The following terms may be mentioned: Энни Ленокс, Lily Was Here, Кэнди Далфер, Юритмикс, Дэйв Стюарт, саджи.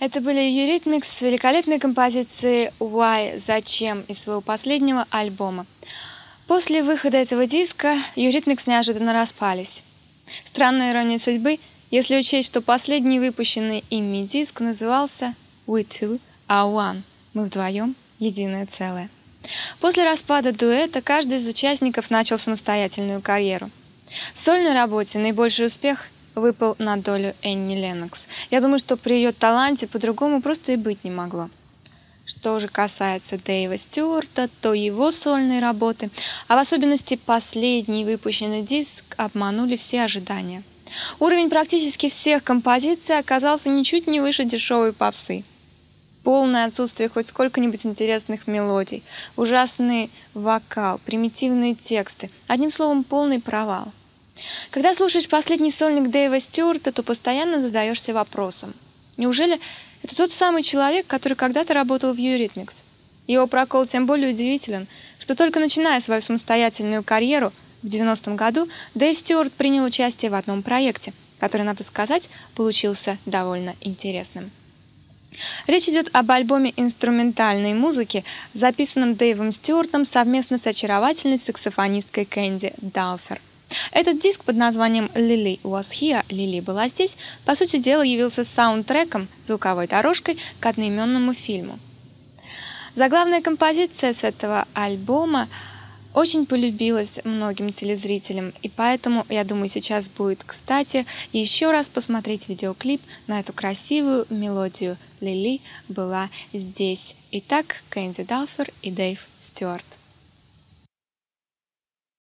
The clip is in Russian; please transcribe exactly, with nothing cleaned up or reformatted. Это были Юритмикс с великолепной композицией «Why? Зачем?» из своего последнего альбома. После выхода этого диска Юритмикс неожиданно распались. Странная ирония судьбы, если учесть, что последний выпущенный ими диск назывался «We Two Are One» – «Мы вдвоем единое целое». После распада дуэта каждый из участников начал самостоятельную карьеру. В сольной работе наибольший успех выпал на долю Энни Ленокс. Я думаю, что при ее таланте по-другому просто и быть не могло. Что же касается Дэйва Стюарта, то его сольные работы, а в особенности последний выпущенный диск, обманули все ожидания. Уровень практически всех композиций оказался ничуть не выше дешевой попсы. Полное отсутствие хоть сколько-нибудь интересных мелодий, ужасный вокал, примитивные тексты. Одним словом, полный провал. Когда слушаешь последний сольник Дэйва Стюарта, то постоянно задаешься вопросом. Неужели это тот самый человек, который когда-то работал в Юритмикс? Его прокол тем более удивителен, что только начиная свою самостоятельную карьеру в девяностом году, Дэйв Стюарт принял участие в одном проекте, который, надо сказать, получился довольно интересным. Речь идет об альбоме инструментальной музыки, записанном Дэйвом Стюартом совместно с очаровательной саксофонисткой Кэнди Далфер. Этот диск под названием «Lily Was Here» (Лили была здесь), по сути дела, явился саундтреком, звуковой дорожкой к одноименному фильму. Заглавная композиция с этого альбома очень полюбилась многим телезрителям, и поэтому, я думаю, сейчас будет кстати еще раз посмотреть видеоклип на эту красивую мелодию «Лили была здесь». Итак, Кэнди Далфер и Дэйв Стюарт.